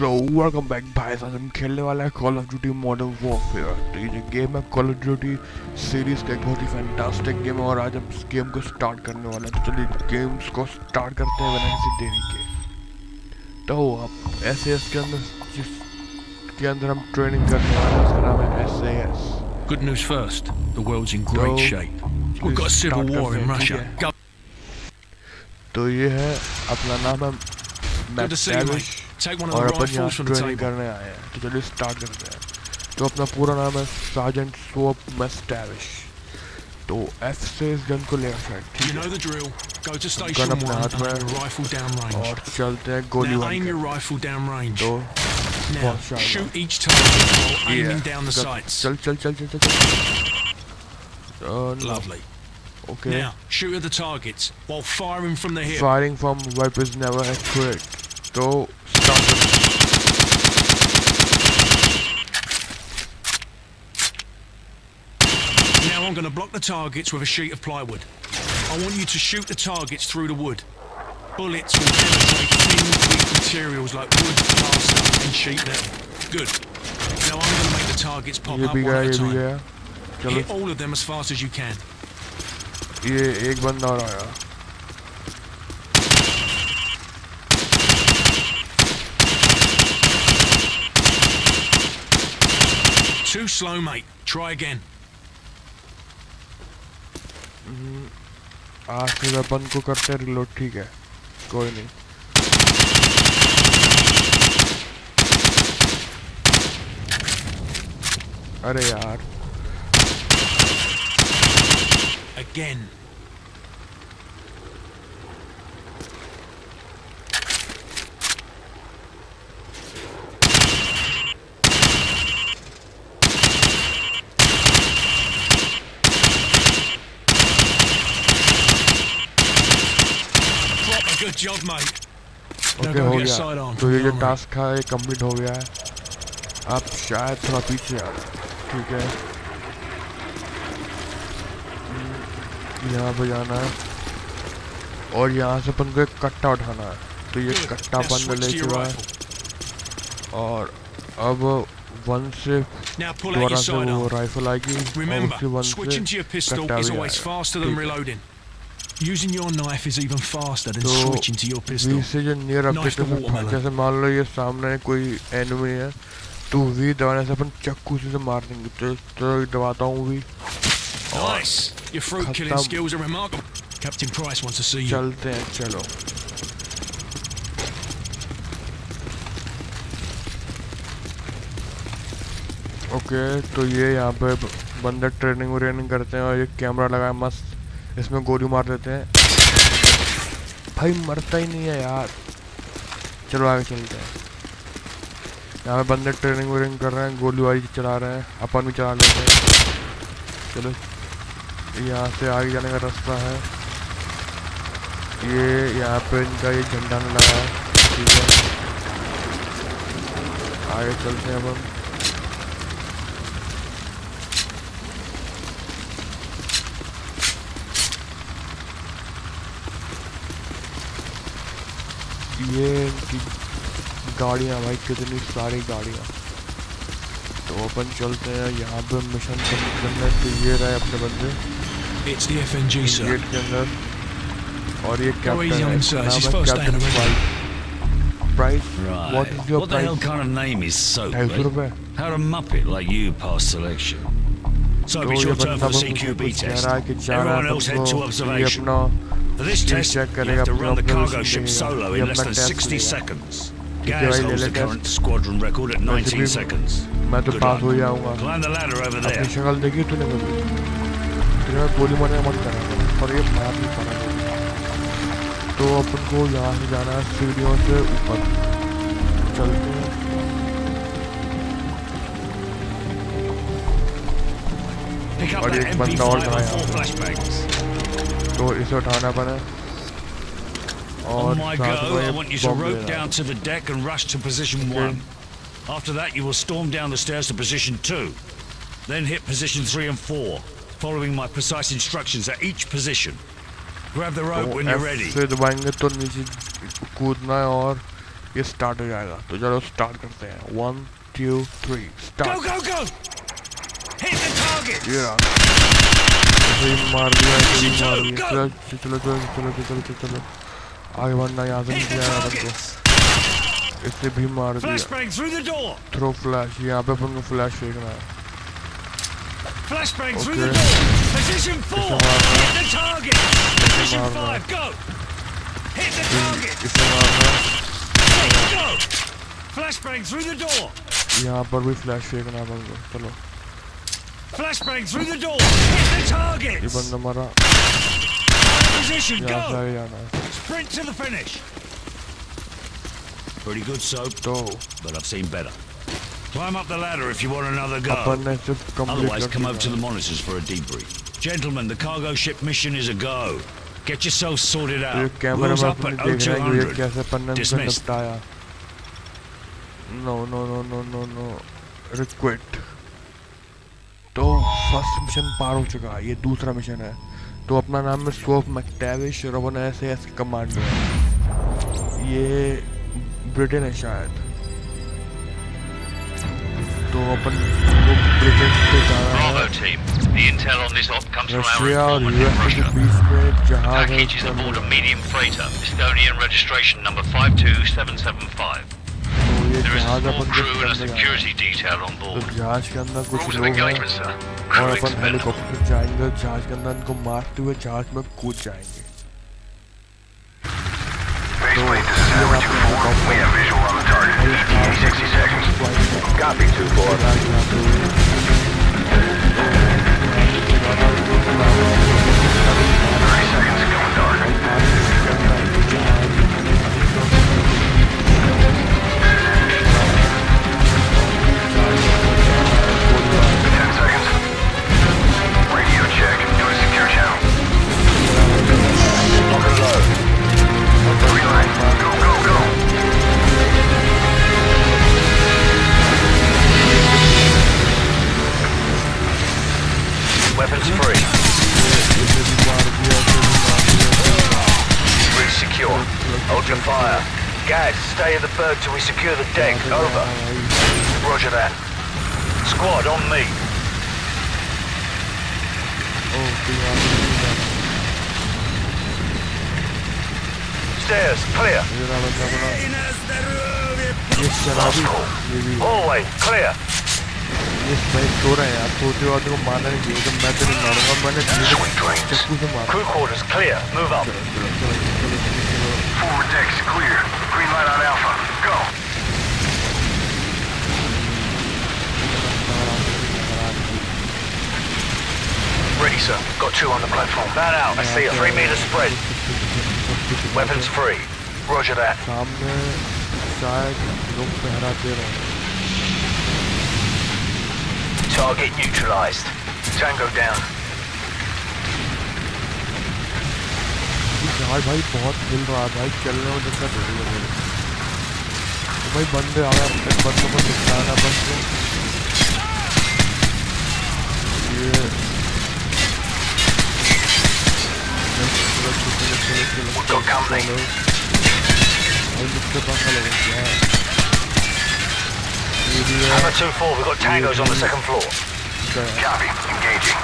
So welcome back guys, आज हम खेलने वाला है Call of Duty Modern Warfare। तो ये जो गेम है Call of Duty सीरीज का एक बहुत ही फैंटास्टिक गेम है और आज हम इस गेम को स्टार्ट करने वाले हैं। तो चलिए गेम्स को स्टार्ट करते हैं बिना किसी देरी के। तो आप S.A.S. के अंदर हम ट्रेनिंग करने वाले हैं, इसका नाम है S.A.S. Good news first, the world's in great shape. We've got a civil war in Russia. तो ये है अपना नाम है MacTavish और अपन यहाँ ट्रेनिंग करने आए हैं। तो चलिए स्टार्ट करते हैं। तो अपना पूरा नाम है सार्जेंट सोप मैक्टाविश। तो F से इस गन को ले आए, ठीक है। गन अपने हाथ में और चलते हैं गोली वाले। तो बहुत शानदार, चल चल चल चल चल। Okay, firing from weapons never accurate. तो now I'm going to block the targets with a sheet of plywood. I want you to shoot the targets through the wood. Bullets will penetrate thin, weak materials like wood, plaster, and sheet metal. Good. Now I'm going to make the targets pop up one at a time. Hit all of them as fast as you can. ये एक बंदा और आया। Too slow, mate. Try again. आखिर अपन को करते reload, ठीक है, कोई नहीं। अरे यार। Again. Good job, mate. Okay, हो गया। तो ये जो टास्क है ये कंप्लीट हो गया है। आप शायद थोड़ा पीछे आ, ठीक है, यहाँ पर जाना है और यहाँ से अपन को एक कट्टा उठाना है। तो ये कट्टा अपन ने ले लिया है और अब वन से दोबारा से वो राइफल आएगी और उसके वन से कट्टा भी आएगा। Using your knife is even faster than switching to your pistol. V से जो near objective है, जैसे मान लो ये सामने कोई enemy है, तो V दबाने से अपन चक्कू से मार देंगे। तो दबाता हूँ V। Nice. Your fruit killing skills are remarkable. Captain Price wants to see you. चलते हैं, चलो। Okay, तो ये यहाँ पे बंदा training व्रेनिंग करते हैं और ये कैमरा लगाया मस्त। इसमें गोली मार देते हैं, भाई मरता ही नहीं है यार। चलो आगे चलते हैं। यहाँ पे बंदे ट्रेनिंग व्रेनिंग कर रहे हैं, गोली वाली चला रहे हैं, अपन भी चला लेते हैं। चलो यहाँ से आगे जाने का रास्ता है। ये यहाँ पे इनका ये झंडा न लगा, ठीक है। आगे चलते हैं अपन। ये इनकी गाड़ियाँ, भाई कितनी सारी गाड़ियाँ। तो अपन चलते हैं यहाँ पे मिशन करने। तो ये रहे अपने बंदे गेट के अंदर और ये captain Price. What is your price? What the hell kind of name is Soap? ₹200. How a muppet like you pass selection. So it's your turn for the CQB test. Everyone else head to observation. For this test, you have to run the cargo ship solo in less than 60 seconds. Gaz holds the current squadron record at 19 seconds. Good luck. Climb the ladder over there. तो अपन को यहाँ से जाना है सीढ़ियों से ऊपर। चलते हैं। और एक बंदा और था यहाँ, तो इसे उठाना पड़ा और दबाएंगे। तो नीचे कूदना है और ये स्टार्ट हो जाएगा तो चलो स्टार्ट करते हैं 1 2 3 start go go go hit the target या मार दिया चलो आगे बढ़ना यहाँ से नहीं जाना बंदो इससे भी मार दिया थ्रो फ्लैश यहाँ पे अपन को फ्लैश फेंकना है Flashbang through the door. Position 4. Hit the target. Position 5. Go. Hit the target. Go. Flashbang through the door. यहाँ पर भी फ्लैश फेंकना बंदो चलो. Flashbang through the door. Hit the target. ये बंदा मरा. Position go. Sprint to the finish. Pretty good soap, but I've seen better. Climb up the ladder if you want another go. Otherwise, come over to the monitors for a debrief. Gentlemen, the cargo ship mission is a go. Get yourself sorted out. Rules up at 0200. Dismissed. No. Requit. So, first mission पार हो चुका है. ये दूसरा mission है. तो अपना नाम है सोप मैकटेविश और रोबन एसएएस के कमांडर है. ये ब्रिटेन है शायद. Bravo team, the intel on this op comes from our informant in Russia. Package is aboard a medium freighter, Estonian registration number 52775. There is a small crew and a security detail on board. Rules of engagement, sir. Crew expelled. Basically, this is Hammer 2-4. We have visual on the target. 60 seconds. Copy 2-4. Weapons free. Route secure. Hold your fire. Guys, stay in the berg till we secure the deck. Over. Roger that. Squad on me. Stairs clear. Hallway clear. Crew quarters clear. Move up. Forward decks clear. Green light on Alpha. Go. Ready, sir. Got two on the platform. Bat out. I see a 3 meter spread. Weapons free. Roger that. Target neutralized. Tango down. यार भाई बहुत हिल रहा है भाई चलने में दिक्कत हो रही है भाई बंदे आ रहे हैं बंदों को दिखाना बस ये तो काम नहीं और इसके पास लगेगा Hammer 2-4, we've got tangos on the second floor. Copy, engaging.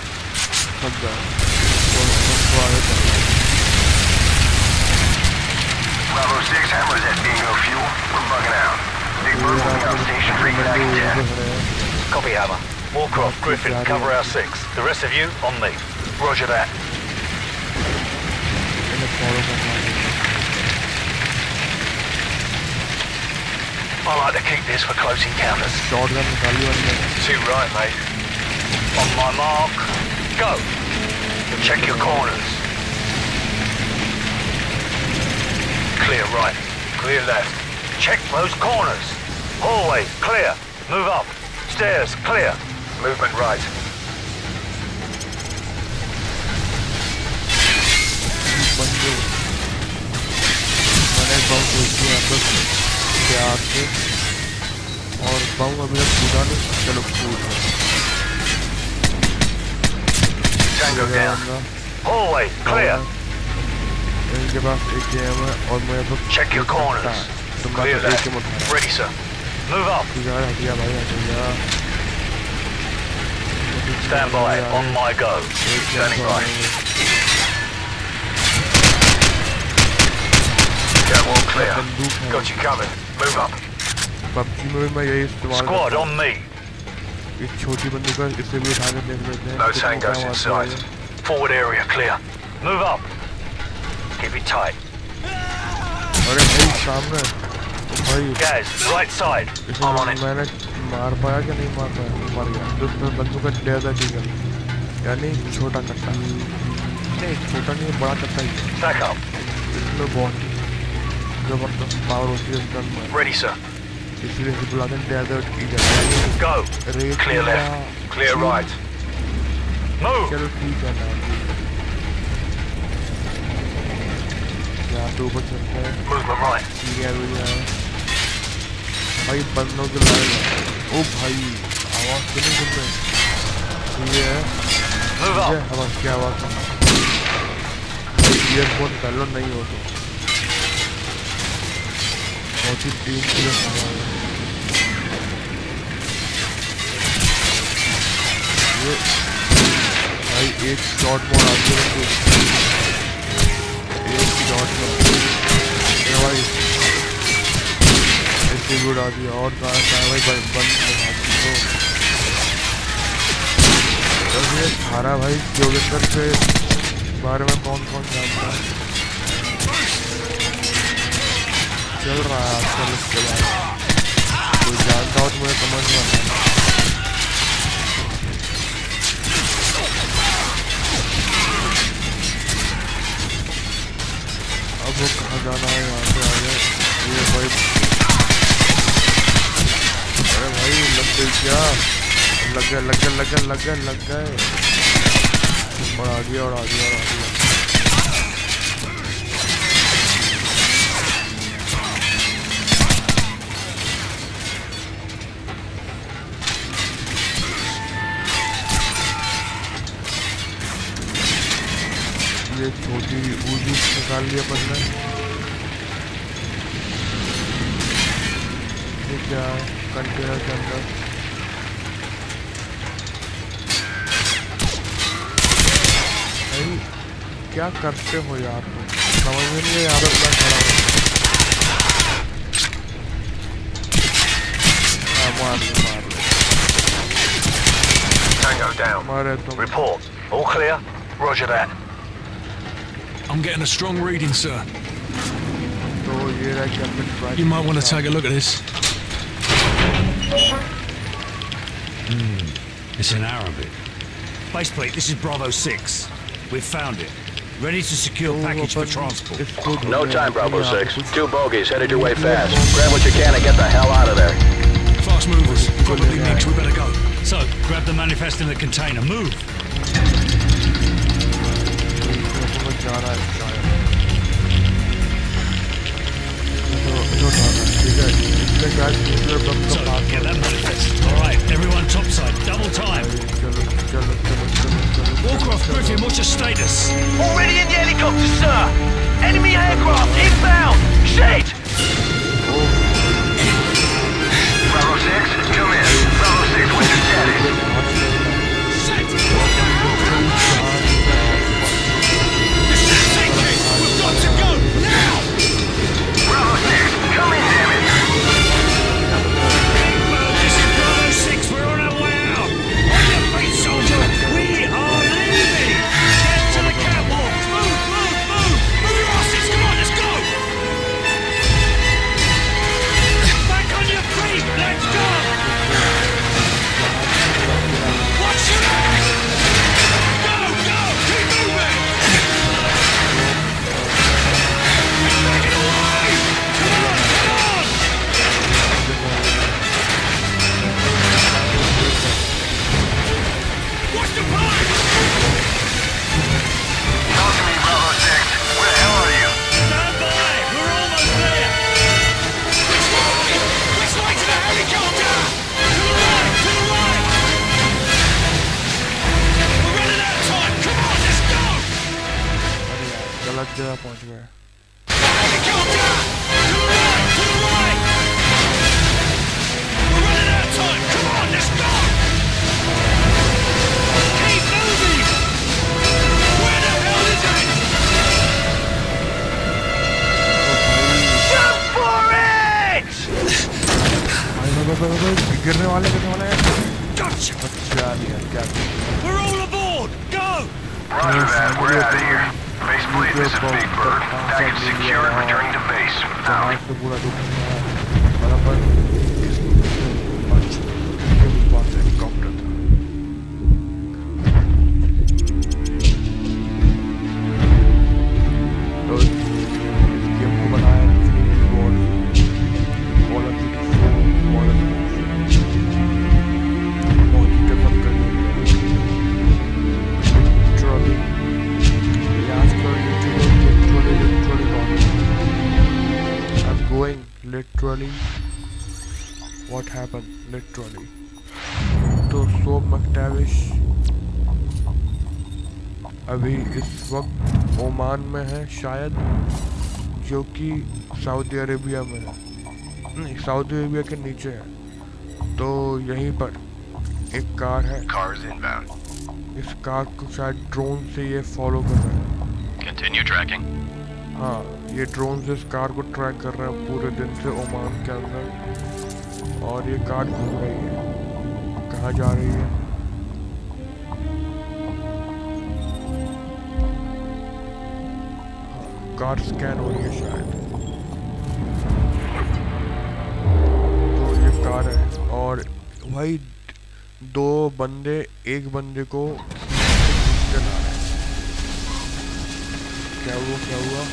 Bravo 6, Hammer's at bingo fuel. We're bugging out. Big Bird will be on station for United 10. Copy, Hammer. Warcraft, Griffin, cover our 6. The rest of you, on me. Roger that. I like to keep this for close encounters. Too right, mate. On my mark, go. Check your corners. Clear right, clear left. Check those corners. Hallway, clear. Move up. Stairs, clear. Movement right. और बम अभी तक पूरा नहीं चलो पूरा Tango down hallway clear इनके पास एक game है और मेरे पास check your corners Clear that. Ready, sir. Move up. Stand by. On my go. Standing by. Get wall clear. Got you covered. Move up. Squad on me. No tangos in sight. Forward area clear. Move up. Keep it tight. Guys, right side. I'm on it. Back up. Ready, sir. Go. Clear left. Clear right. Move. Movement right. Move up. वो कहाँ जाना है यहाँ से आगे ये भाई अरे भाई लग गई क्या लग गए और आगे ये छोटी ऊँची निकाल लिया बंदा ये क्या कंटेनर के अंदर भाई क्या करते हो यार तुम समझ में नहीं यार अपना खड़ा मार तुम report all clear roger that I'm getting a strong reading, sir. You might want to take a look at this. It's in Arabic. Baseplate, this is Bravo 6. We've found it. Ready to secure package for transport. No time, Bravo 6. Two bogies headed your way fast. Grab what you can and get the hell out of there. Fast movers. Probably next. We better go. So, grab the manifest in the container. Move. Get that manifest. Alright, everyone topside, double time. Warcraft, Griffin, what's your status? Already in the helicopter, sir! Enemy aircraft inbound! Shit! Bravo 6, come in. Bravo 6, where's your status? Shit! What the hell happened? This is sinking! We've got to go! Now! Bravo 6, come in, damn it! Let's get up on here. गिरने वाले हैं। अच्छा यार क्या We're all aboard. Go. Roger that. We're out of here. Base plate, this is Big Bird. Package secured, returning to base. Literally, what happened? Literally, तो Soap MacTavish अभी इस वक्त ओमान में है शायद, जो कि सऊदी अरेबिया में है, नहीं सऊदी अरेबिया के नीचे है। तो यहीं पर एक कार है, इस कार को शायद ड्रोन से ये फॉलो कर रहा है। Continue tracking. हाँ, ये ड्रोन से इस कार को ट्रैक कर रहा है पूरे दिन से ओमान के अंदर, और ये कार घूम रही है, कहाँ जा रही है? कार स्कैन हो रही है शायद। तो ये कार है, और भाई दो बंदे एक बंदे को चला रहे हैं। क्या हुआ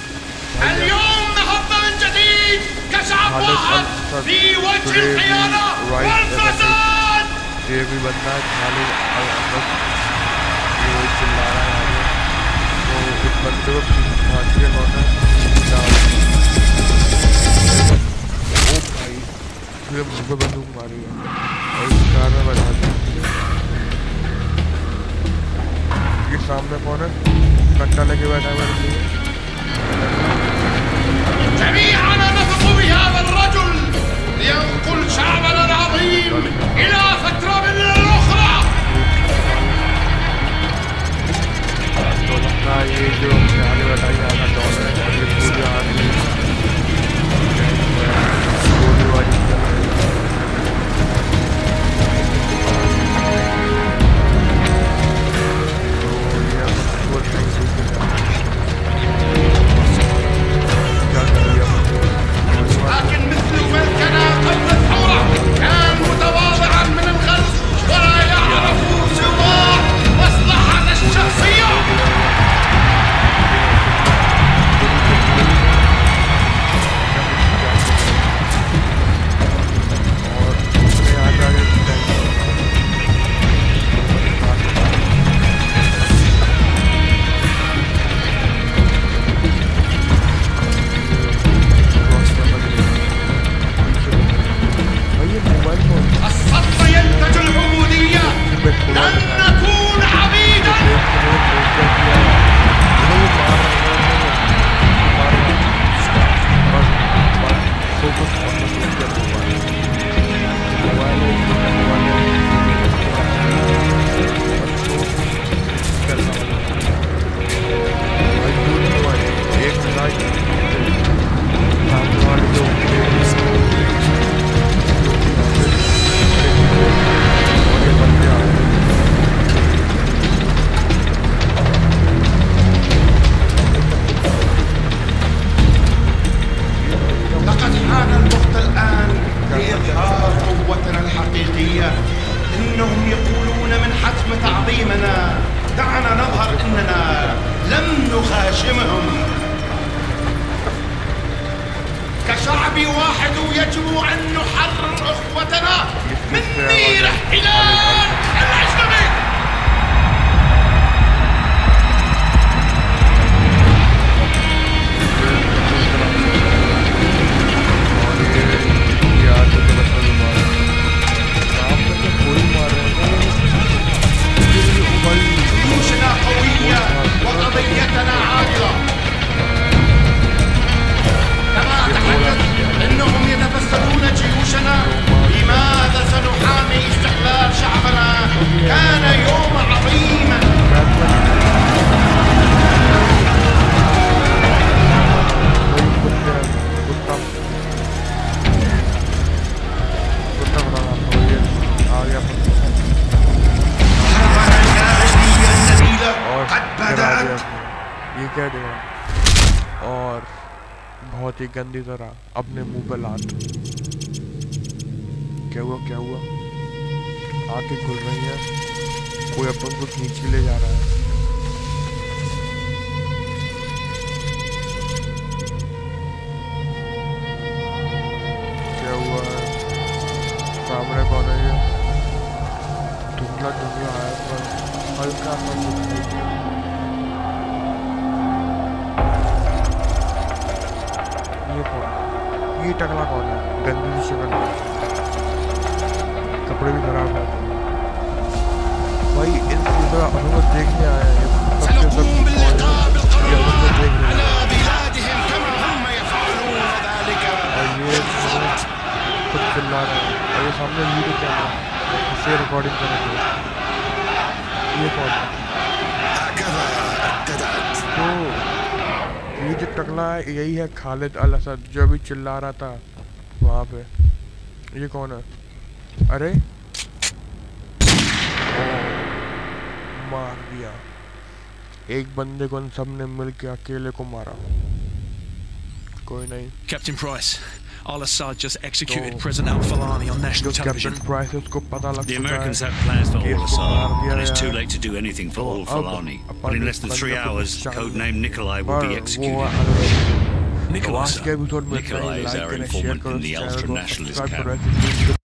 اليوم نهضة جديد كشعب واحد في وجه الخيانة والفساد. ये भी बंदा खाली ये चिल्ला रहा है, तो इस बंदे को फांसी लगाना चाहिए। ओ भाई फिर मुझे बंदूक मारी है और इस कार में बैठा दिया। ये सामने कौन है? कट्टा लेके बैठा है। جميعنا نثق بهذا الرجل لينقل شعبنا العظيم إلى فترة من الأخرى. لكن مثل ملكنا قبل الثورة كان متواضعا من الغلس ولا يعرف سوى مصلحته الشخصية. السلطة ينتج العبودية، لن نكون عبيدا. لقد حان الوقت الآن لإظهار قوتنا الحقيقية. إنهم يقولون من حتم تعظيمنا، دعنا نظهر إننا لم نخاشمهم. كشعب واحد يجب أن نحرر أخوتنا من نير الاحتلال الأجنبي. جيوشنا قوية وقضيتنا عادلة. كما أتحدث أنهم يتفسرون جيوشنا، لماذا سنحامي استقلال شعبنا؟ और बहुत ही गंदी तरह अपने मुंह पे लात। क्या हुआ क्या हुआ? आंखें खुल रही हैं, कोई अपन को खींच के ले जा रहा है। क्या हुआ है? सामने कौन है ये? धुंधला धुंधला आया पर हल्का सा कुछ ये टकला कौन है? गंदी सी शक्ल है, कपड़े भी खराब है भाई। इन पूरा अनुभव देखने आया है सबके सब देखने और ये कुछ चिल्ला रहा है और ये सामने वीडियो कैमरा इसे रिकॉर्डिंग करेंगे। ये कौन है? तो ये जो टकला है यही है खालिद अल-असद जो अभी चिल्ला रहा था वहाँ पे। ये कौन है? अरे मार दिया एक बंदे को, इन सब ने मिल के अकेले को मारा। कोई नहीं। Captain Price, Al-Assad just executed President Al-Falani on national television. The Americans have plans for Al-Assad, and it's too late to do anything for Al-Falani. But in less than 3 hours, codenamed Nikolai will be executed. Nikolai is our informant in the ultra-nationalist camp.